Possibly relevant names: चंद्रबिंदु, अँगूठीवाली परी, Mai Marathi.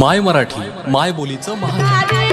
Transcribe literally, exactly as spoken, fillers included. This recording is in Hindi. माय मराठी माय बोलीचं महान।